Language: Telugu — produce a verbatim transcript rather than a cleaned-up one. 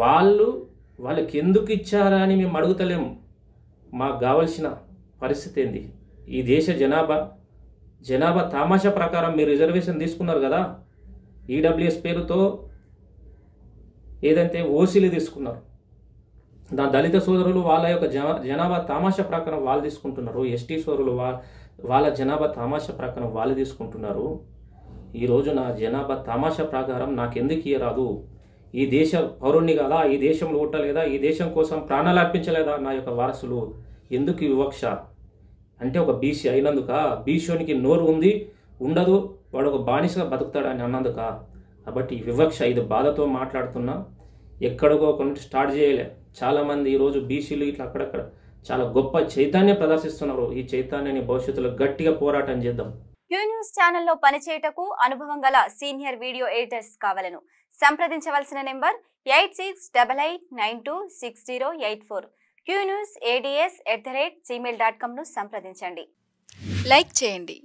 వాళ్ళు వాళ్ళకి ఎందుకు ఇచ్చారా అని మేము అడుగుతలేము. మాకు కావాల్సిన పరిస్థితి ఏంది? ఈ దేశ జనాభా జనాభా తామాషా ప్రకారం మీరు రిజర్వేషన్ తీసుకున్నారు కదా, ఈడబ్ల్యూఎస్ పేరుతో ఏదంటే ఓసీలు తీసుకున్నారు, దా దళిత సోదరులు వాళ్ళ యొక్క జనా జనాభా తామాషా ప్రకారం వాళ్ళు తీసుకుంటున్నారు, ఎస్టీ సోదరులు వా వాళ్ళ జనాభా తామాషా ప్రకారం వాళ్ళు తీసుకుంటున్నారు. ఈరోజు నా జనాభా తామాషా ప్రకారం నాకెందుకు ఇయ్యరాదు? ఈ దేశ పౌరుణ్ణి కదా, ఈ దేశంలో ఓటలేదా, ఈ దేశం కోసం ప్రాణాలు అర్పించలేదా నా యొక్క వారసులు? ఎందుకు వివక్ష? అంటే ఒక బీసీ అయినందుక, బీసీనికి నోరు ఉంది ఉండదు, వాడు ఒక బానిసగా బతుకుతాడు అని అన్నందుక. కాబట్టి వివక్ష ఇది బాధతో మాట్లాడుతున్నా, ఎక్కడికో కొన్ని స్టార్ట్ చేయలే. చాలామంది ఈరోజు బీసీలు ఇట్లా అక్కడక్కడ చాలా గొప్ప చైతన్యం ప్రదర్శిస్తున్నారు. ఈ చైతన్యాన్ని భవిష్యత్తులో గట్టిగా పోరాటం చేద్దాం. క్యూ న్యూస్ ఛానల్లో పనిచేయటకు అనుభవం గల సీనియర్ వీడియో ఎడిటర్స్ కావాలను సంప్రదించవలసిన number eight six double eight nine two six zero eight four. Q news ADS at the rate Gmail dot కామ్ను సంప్రదించండి. లైక్ చేయండి.